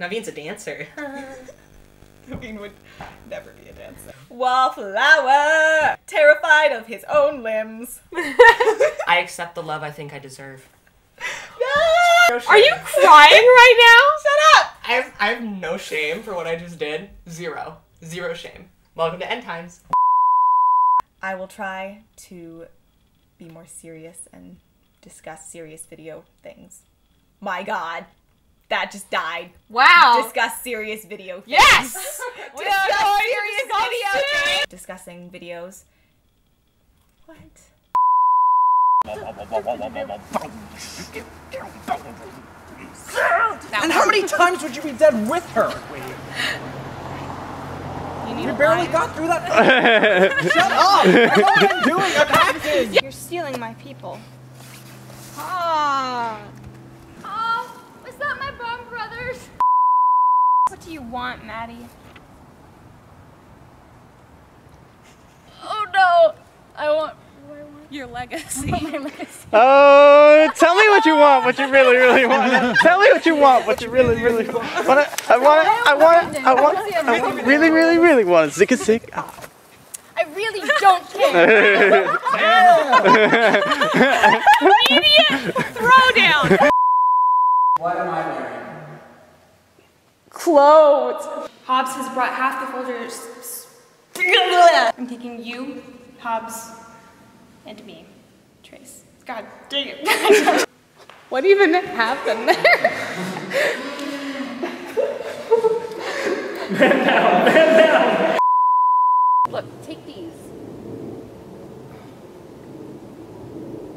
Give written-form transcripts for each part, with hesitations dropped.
Naveen's a dancer. Naveen would never be a dancer. Wallflower! Terrified of his own limbs. I accept the love I think I deserve. No! Are you crying right now? Shut up! I have no shame for what I just did. Zero. Zero shame. Welcome to End Times. I will try to be more serious and discuss serious video things. My God. That just died. Wow. Discuss serious video things. Yes! Discuss serious video things. Discussing videos. What? And how many times would you be dead with her? You barely got through that. Shut up! That's all I'm doing. I'm acting. You're stealing my people. Ah. Is that my bum brothers? What do you want, Maddie? Oh no! I want your legacy. Oh, tell me what you want, what you really, really want. Tell me what you want, what you really, really want. I want, really, really, really want. Sick is sick. I really don't care. Immediate throwdown. What am I wearing? Clothes! Hobbs has brought half the folders. I'm taking you, Hobbs, and me, Trace. God dang it. What even happened there? Man down, man down! Look, take these.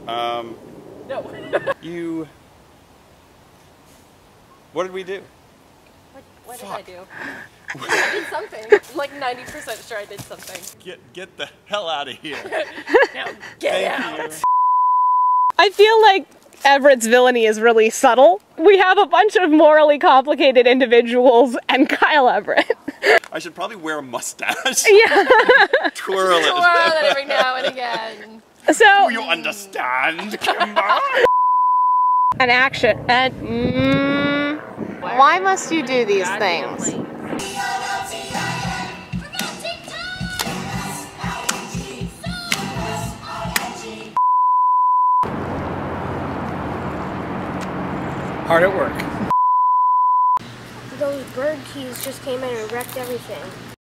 No. You... What did we do? What did I do? I did something. I'm like 90% sure I did something. Get the hell out of here. Now get out. I feel like Everett's villainy is really subtle. We have a bunch of morally complicated individuals and Kyle Everett. I should probably wear a mustache. Yeah. Twirl it. Twirl it every now and again. So. Do you understand, Kimber? An action. And. Why must you do these things? Hard at work. Those bird keys just came in and wrecked everything.